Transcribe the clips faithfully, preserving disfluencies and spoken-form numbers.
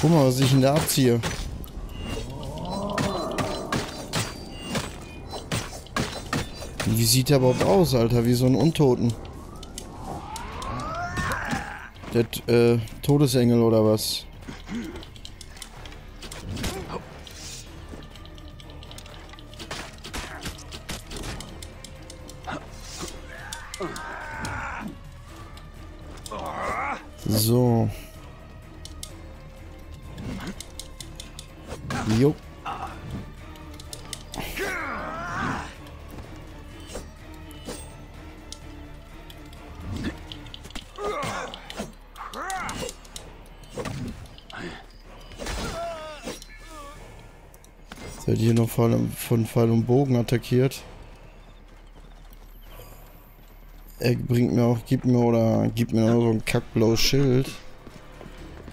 Guck mal, was ich denn da abziehe. Wie sieht der überhaupt aus, Alter? Wie so ein Untoten. Der äh, Todesengel oder was? So. Jo. Seid ihr noch von Pfeil und Bogen attackiert? Er bringt mir auch, gib mir oder gib mir nur so ein kackblaues Schild.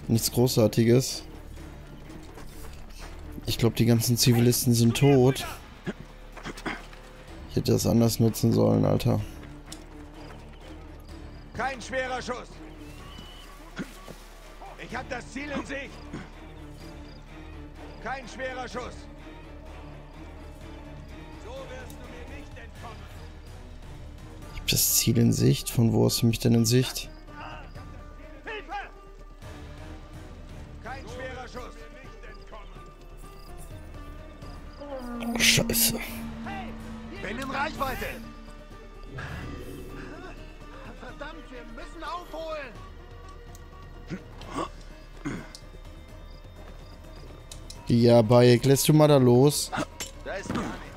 Nichts Großartiges. Ich glaube, die ganzen Zivilisten sind tot. Ich hätte das anders nutzen sollen, Alter. Kein schwerer Schuss. Ich habe das Ziel in Sicht. Kein schwerer Schuss. So wirst du mir nicht entkommen. Das Ziel in Sicht? Von wo hast du mich denn in Sicht? Hilfe! Kein schwerer Schuss. Oh, Scheiße. Hey, bin in Reichweite. Verdammt, wir müssen aufholen. Ja, Bayek, lässt du mal da los?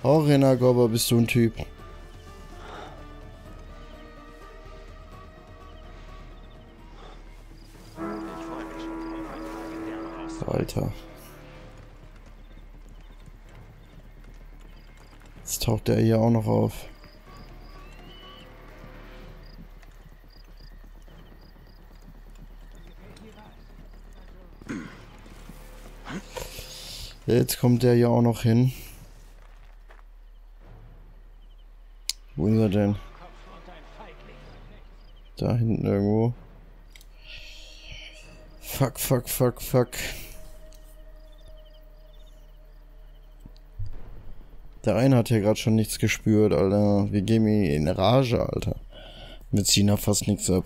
Oh, Renner Gobber, bist du ein Typ. Alter. Jetzt taucht der hier auch noch auf. Jetzt kommt der hier auch noch hin. Wo ist er denn? Da hinten irgendwo. Fuck, fuck, fuck, fuck. Der eine hat hier gerade schon nichts gespürt, Alter. Wir gehen hier in Rage, Alter. Wir ziehen da fast nichts ab.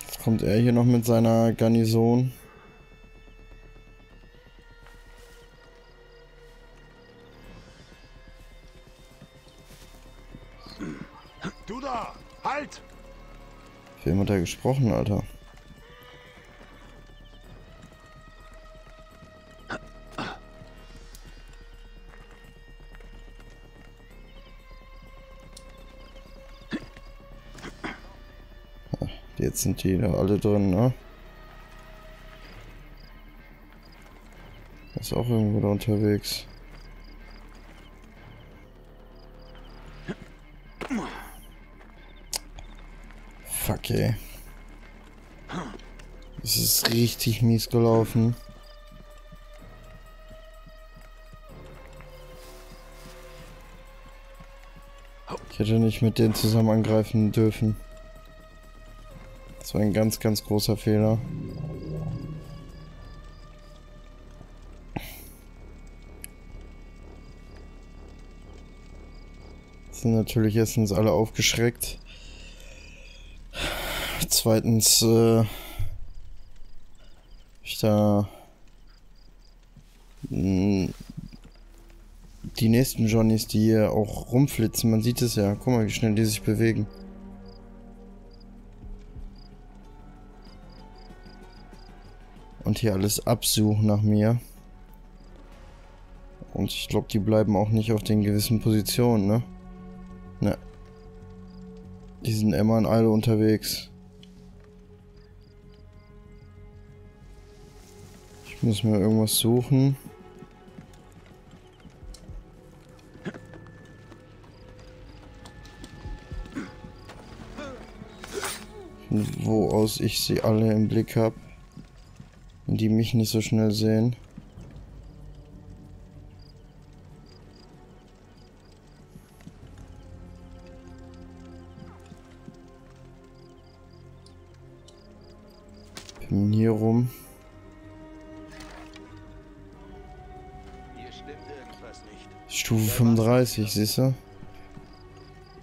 Jetzt kommt er hier noch mit seiner Garnison. Du da! Halt! Wem hat er gesprochen, Alter? Jetzt sind die da alle drin, ne? Ist auch irgendwo da unterwegs. Fuck, ey. Es ist richtig mies gelaufen. Ich hätte nicht mit denen zusammen angreifen dürfen. Das war ein ganz, ganz großer Fehler. Jetzt sind natürlich erstens alle aufgeschreckt. Zweitens, äh, ich da mh, die nächsten Johnnies, die hier auch rumflitzen, man sieht es ja. Guck mal, wie schnell die sich bewegen. Und hier alles absuchen nach mir. Und ich glaube, die bleiben auch nicht auf den gewissen Positionen, ne? Ne. Die sind immer in Eile unterwegs. Ich muss mir irgendwas suchen. Wo aus ich sie alle im Blick habe. Die mich nicht so schnell sehen. Denn hier rum. Hier stimmt irgendwas nicht. Stufe fünfunddreißig, siehst du?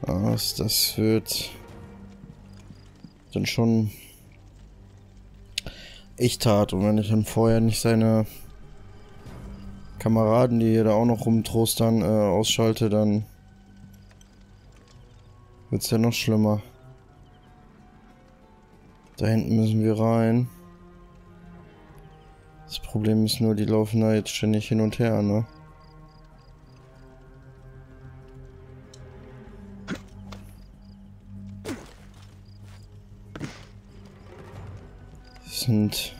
Was, das wird dann schon echt hart. Und wenn ich dann vorher nicht seine Kameraden, die hier da auch noch rumtrostern, äh, ausschalte, dann wird es ja noch schlimmer. Da hinten müssen wir rein. Das Problem ist nur, die laufen da jetzt ständig hin und her, ne? Sind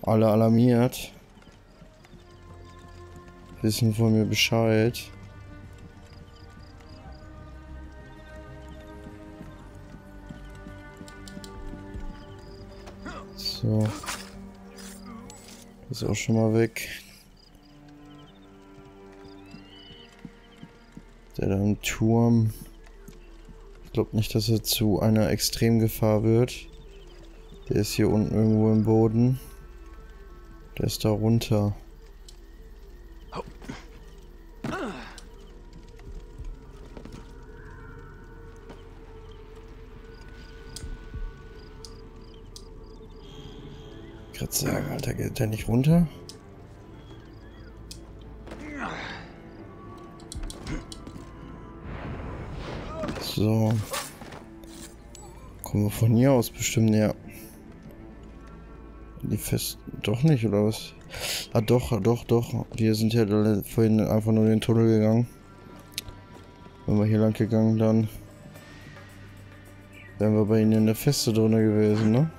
alle alarmiert. Wissen von mir Bescheid. So. Ist auch schon mal weg. Der da im Turm. Ich glaube nicht, dass er zu einer Extremgefahr wird. Der ist hier unten irgendwo im Boden. Der ist da runter. Ich würde sagen, Alter, geht der nicht runter? So. Kommen wir von hier aus bestimmt, ja. Die fest... Doch nicht, oder was? Ah doch, doch, doch. Wir sind ja vorhin einfach nur in den Tunnel gegangen. Wenn wir hier lang gegangen, dann wären wir bei ihnen in der Feste drin gewesen, ne?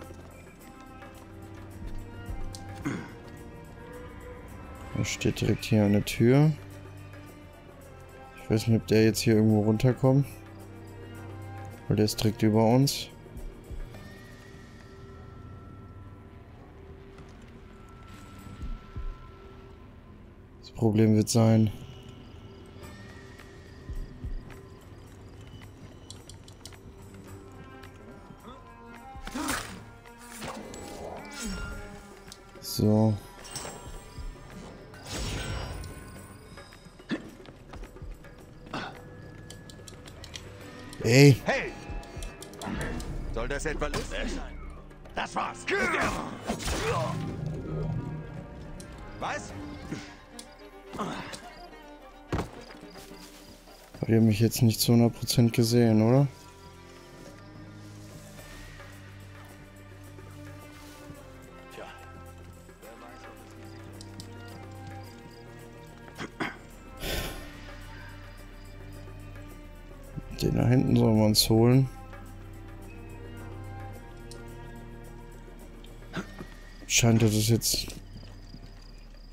Da steht direkt hier eine Tür. Ich weiß nicht, ob der jetzt hier irgendwo runterkommt. Weil der ist direkt über uns. Problem wird sein. So. Ey. Hey. Soll das etwa lustig sein? Das war's. Was? Die haben mich jetzt nicht zu hundert Prozent gesehen, oder? Tja. Den da hinten sollen wir uns holen. Scheint, dass es jetzt...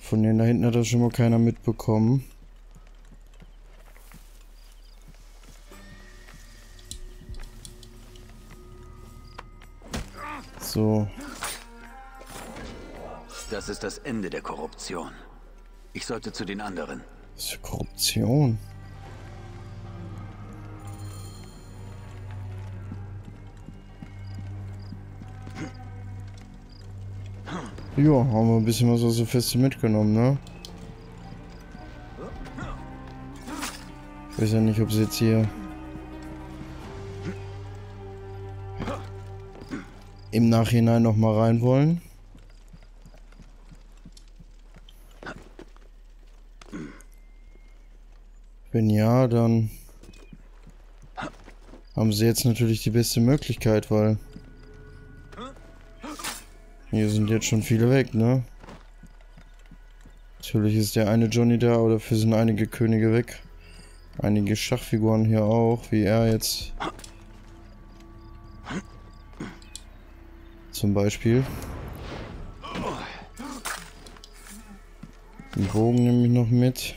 Von denen da hinten hat das schon mal keiner mitbekommen. So. Das ist das Ende der Korruption. Ich sollte zu den anderen. Was für Korruption? Ja, haben wir ein bisschen was aus der Feste mitgenommen, ne? Ich weiß ja nicht, ob sie jetzt hier im Nachhinein noch mal rein wollen. Wenn ja, dann haben sie jetzt natürlich die beste Möglichkeit, weil... Hier sind jetzt schon viele weg, ne? Natürlich ist der eine Johnny da, aber dafür sind einige Könige weg. Einige Schachfiguren hier auch, wie er jetzt. Zum Beispiel. Den Bogen nehme ich noch mit.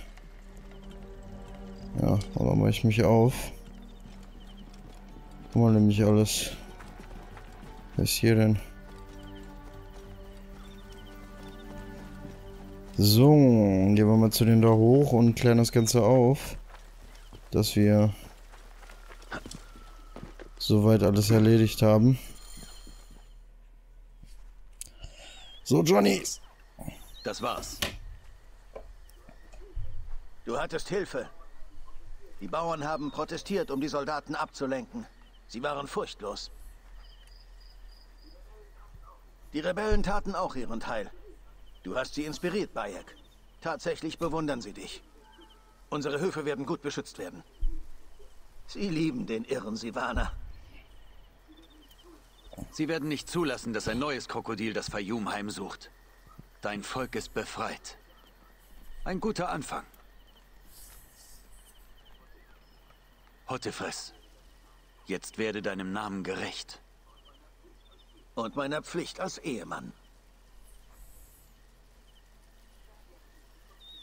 Ja, aber mache ich mich auf. Guck mal, nämlich alles. Was ist hier denn? So, gehen wir mal zu denen da hoch und klären das Ganze auf, dass wir soweit alles erledigt haben. So, Johnny. Das war's. Du hattest Hilfe. Die Bauern haben protestiert, um die Soldaten abzulenken. Sie waren furchtlos. Die Rebellen taten auch ihren Teil. Du hast sie inspiriert, Bayek. Tatsächlich bewundern sie dich. Unsere Höfe werden gut beschützt werden. Sie lieben den irren Sivana. Sie werden nicht zulassen, dass ein neues Krokodil das Fayum heimsucht. Dein Volk ist befreit. Ein guter Anfang. Hottefres, jetzt werde deinem Namen gerecht. Und meiner Pflicht als Ehemann.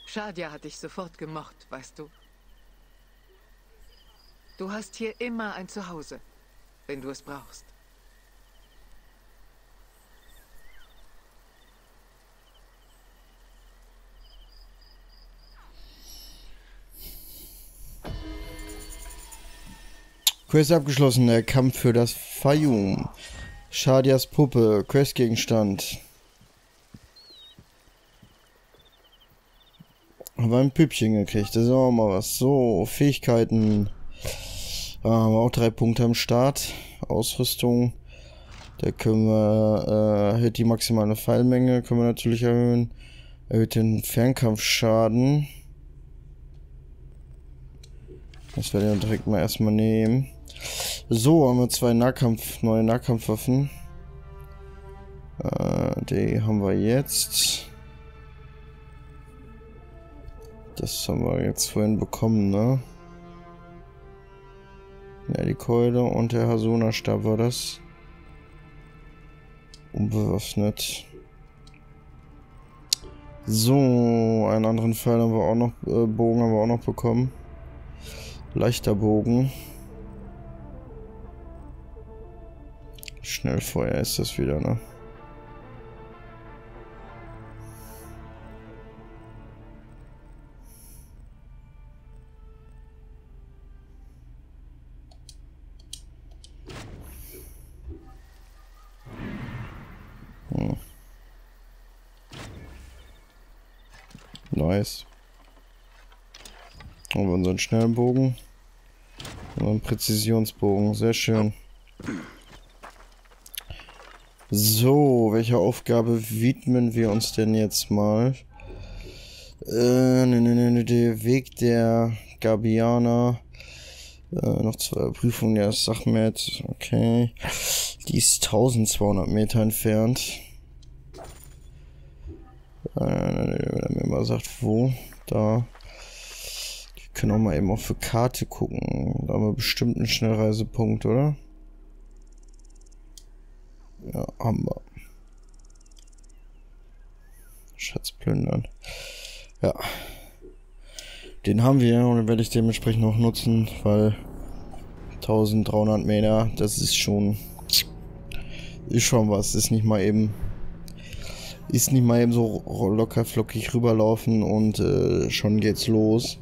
Shadia hat dich sofort gemocht, weißt du. Du hast hier immer ein Zuhause, wenn du es brauchst. Quest abgeschlossen, der Kampf für das Fayum. Shadias Puppe, Questgegenstand. Aber ein Püppchen gekriegt, das ist auch mal was. So, Fähigkeiten. Da haben wir auch drei Punkte am Start. Ausrüstung. Da können wir, äh, erhöht die maximale Pfeilmenge, können wir natürlich erhöhen. Erhöht den Fernkampfschaden. Das werde ich dann direkt mal erstmal nehmen. So, haben wir zwei Nahkampf, neue Nahkampfwaffen. Äh, die haben wir jetzt. Das haben wir jetzt vorhin bekommen, ne? Ja, die Keule und der Hasona-Stab war das. Unbewaffnet. So, einen anderen Pfeil haben wir auch noch, äh, Bogen haben wir auch noch bekommen. Leichter Bogen. Schnellfeuer ist das wieder, ne? Hm. Nice. Haben wir unseren schnellen Bogen. Und einen Präzisionsbogen. Sehr schön. So, welcher Aufgabe widmen wir uns denn jetzt mal? Äh, ne, ne, ne, der Weg der Gabiana. Äh, noch zwei Prüfungen der Sachmed. Okay. Die ist eintausendzweihundert Meter entfernt. Äh, wenn er mir mal sagt, wo. Da. Können auch mal eben auf die Karte gucken. Da haben wir bestimmt einen Schnellreisepunkt, oder? Ja, haben wir. Schatz plündern. Ja. Den haben wir und den werde ich dementsprechend noch nutzen, weil eintausenddreihundert Meter, das ist schon... Ist schon was. Ist nicht mal eben... Ist nicht mal eben so locker flockig rüberlaufen und äh, schon geht's los.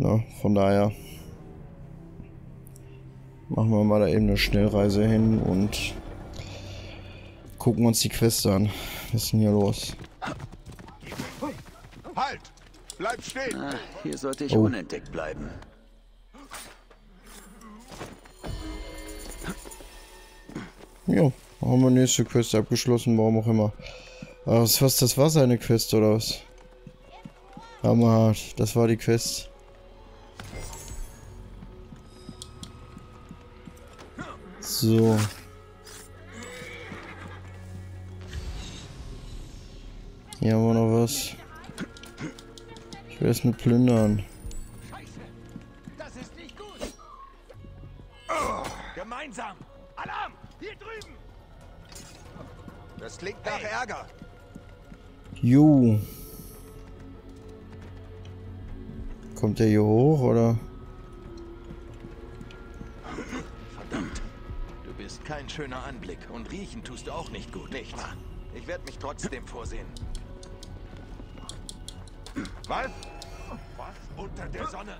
Na, von daher machen wir mal da eben eine Schnellreise hin und gucken uns die Quest an. Was ist denn hier los? Halt! Bleib stehen! Ah, hier sollte ich oh. unentdeckt bleiben. Jo, haben wir nächste Quest abgeschlossen, warum auch immer. Aber was, was, das war seine Quest oder was? Hammerhart, das war die Quest. So. Hier haben wir noch was. Ich will es nur plündern. Scheiße. Das ist nicht gut. Oh. Gemeinsam. Alarm. Hier drüben. Das klingt nach hey. Ärger. Jo. Kommt der hier hoch oder? Kein schöner Anblick und riechen tust du auch nicht gut. Nichts. Ich werde mich trotzdem vorsehen. Was? Was? Unter der Sonne.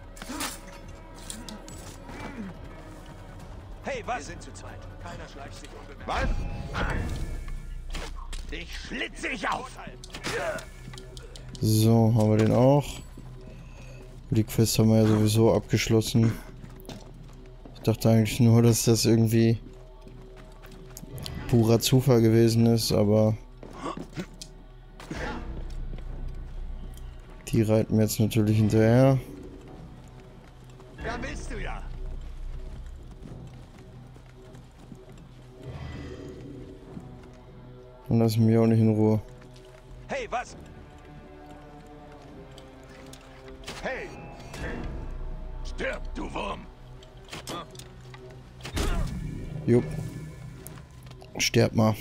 Hey, was? Wir sind zu zweit. Keiner schleicht sich unbemerkt. Was? Ich schlitze ich auf. So, haben wir den auch. Die Quest haben wir ja sowieso abgeschlossen. Ich dachte eigentlich nur, dass das irgendwie purer Zufall gewesen ist, aber die reiten wir jetzt natürlich hinterher. Da bist du ja. Und lassen mich auch nicht in Ruhe. Hey, was? Hey! Stirb, du Wurm! Jupp. Sterb mal.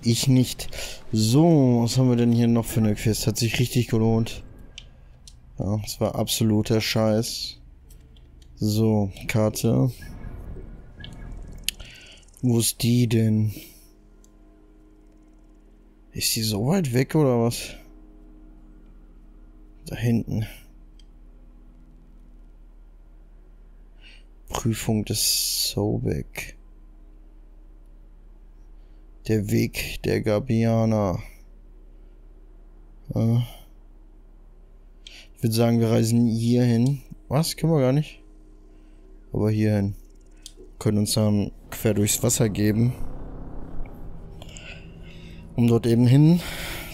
Ich nicht. So, was haben wir denn hier noch für eine Quest? Hat sich richtig gelohnt. Ja, das war absoluter Scheiß. So, Karte. Wo ist die denn? Ist die so weit weg oder was? Da hinten. Prüfung des Sobek. Der Weg der Gabiana. Ja. Ich würde sagen, wir reisen hier hin. Was? Können wir gar nicht. Aber hier hin. Können uns dann quer durchs Wasser geben. Um dort eben hin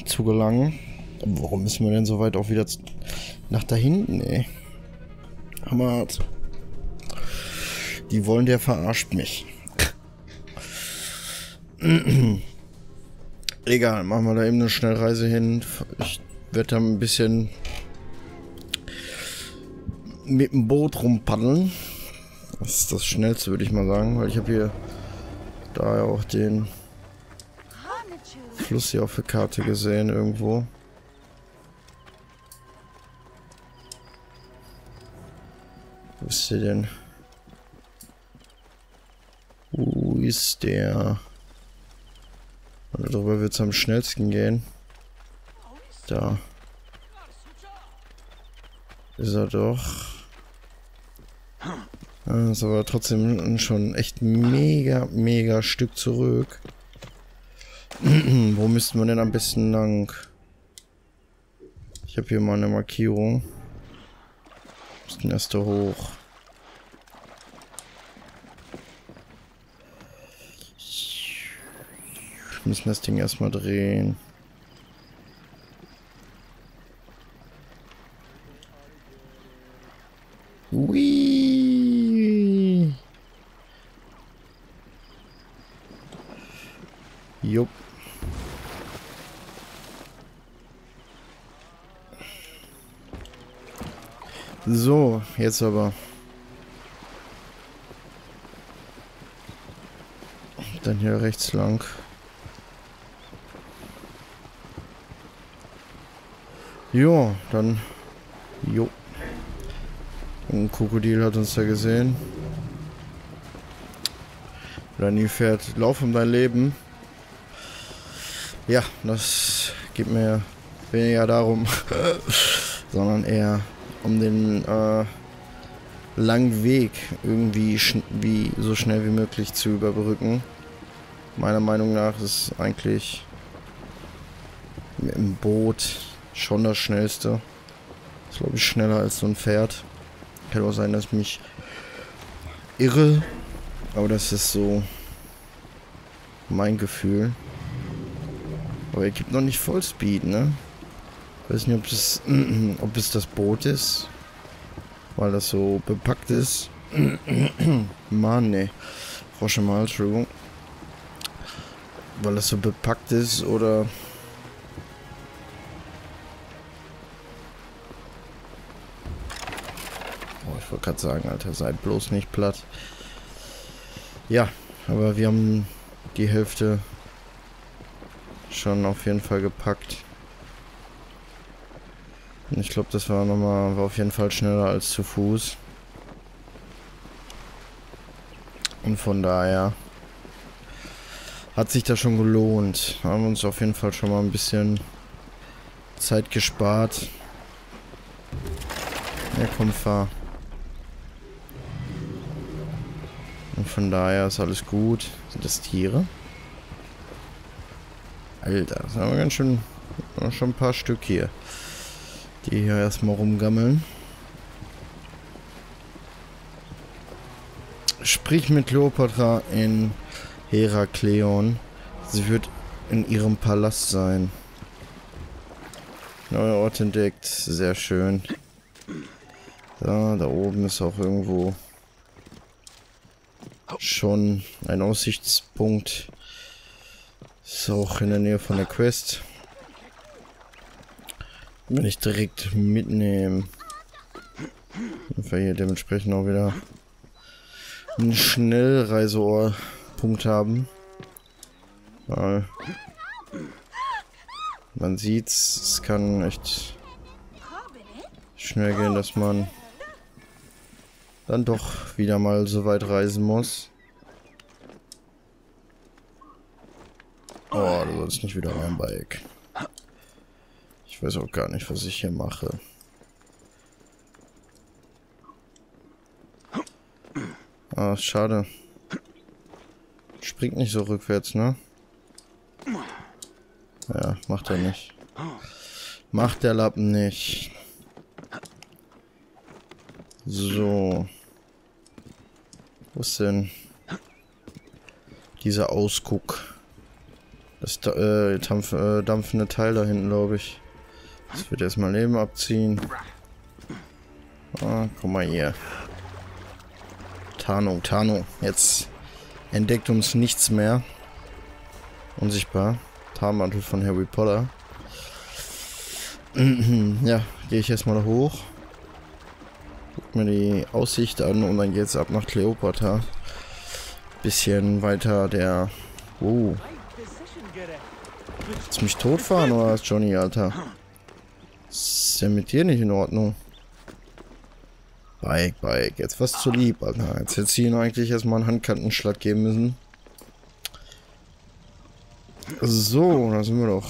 zu gelangen. Warum müssen wir denn so weit auch wieder nach da hinten, ey? Hammer. Die wollen, der verarscht mich. Egal, machen wir da eben eine Schnellreise hin. Ich werde da ein bisschen mit dem Boot rumpaddeln. Das ist das Schnellste, würde ich mal sagen, weil ich habe hier da ja auch den Fluss hier auf der Karte gesehen irgendwo. Wo ist der denn? Wo ist der? Darüber wird es am schnellsten gehen. Da. Ist er doch. Das ist aber trotzdem schon echt mega, mega Stück zurück. Wo müssten wir denn am besten lang? Ich habe hier mal eine Markierung. Wir müssten erst da hoch. Wir müssen das Ding erstmal drehen. Ui. Jupp. So, jetzt aber. Dann hier rechts lang. Jo, dann. Jo. Ein Krokodil hat uns da gesehen. Lani fährt. Lauf um dein Leben. Ja, das geht mir weniger darum, sondern eher um den äh, langen Weg irgendwie schn wie, so schnell wie möglich zu überbrücken. Meiner Meinung nach ist eigentlich mit dem Boot schon das Schnellste. Ist, glaube ich, schneller als so ein Pferd. Kann auch sein, dass ich mich irre. Aber das ist so mein Gefühl. Aber er gibt noch nicht Vollspeed, ne? Ich weiß nicht, ob das, ob es das Boot ist. Weil das so bepackt ist. Mann, ne. Frosch im Hals, Entschuldigung. Weil das so bepackt ist oder... Ich wollte gerade sagen, Alter, seid bloß nicht platt. Ja, aber wir haben die Hälfte schon auf jeden Fall gepackt. Und ich glaube, das war nochmal, war auf jeden Fall schneller als zu Fuß. Und von daher hat sich das schon gelohnt. Haben uns auf jeden Fall schon mal ein bisschen Zeit gespart. Ja, komm, fahr. Und von daher ist alles gut. Sind das Tiere? Alter, das haben wir ganz schön, schon ein paar Stück hier, die hier erstmal rumgammeln. Sprich mit Kleopatra in Herakleon. Sie wird in ihrem Palast sein. Neuer Ort entdeckt. Sehr schön. Da, da oben ist auch irgendwo schon ein Aussichtspunkt. Ist auch in der Nähe von der Quest. Will ich direkt mitnehmen. Dann wir hier dementsprechend auch wieder einen Schnellreiseohrpunkt haben. Weil man sieht's, es kann echt schnell gehen, dass man dann doch wieder mal so weit reisen muss. Oh, du sollst nicht wieder rein, Bayek. Ich weiß auch gar nicht, was ich hier mache. Ah, schade. Springt nicht so rückwärts, ne? Ja, macht er nicht. Macht der Lappen nicht. So. Wo ist denn dieser Ausguck? Das äh, dampf, äh, dampfende Teil da hinten, glaube ich. Das wird erstmal Leben abziehen. Ah, guck mal hier. Tarnung, Tarnung. Jetzt entdeckt uns nichts mehr. Unsichtbar. Tarnmantel von Harry Potter. Ja, gehe ich erstmal da hoch. Guck mir die Aussicht an und dann geht's ab nach Kleopatra. Bisschen weiter der... Oh. Willst du mich totfahren oder was, Johnny, Alter? Was ist denn mit dir nicht in Ordnung? Bayek, Bayek, jetzt was zu lieb, Alter. Jetzt hätte sie ihn eigentlich erstmal einen Handkantenschlag geben müssen. So, da sind wir doch.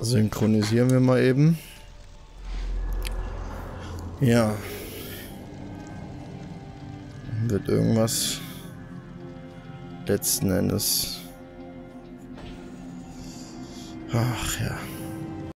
Synchronisieren wir mal eben. Ja. Wird irgendwas letzten Endes. Ach ja.